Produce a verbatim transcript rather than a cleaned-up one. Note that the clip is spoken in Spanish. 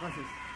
Gracias.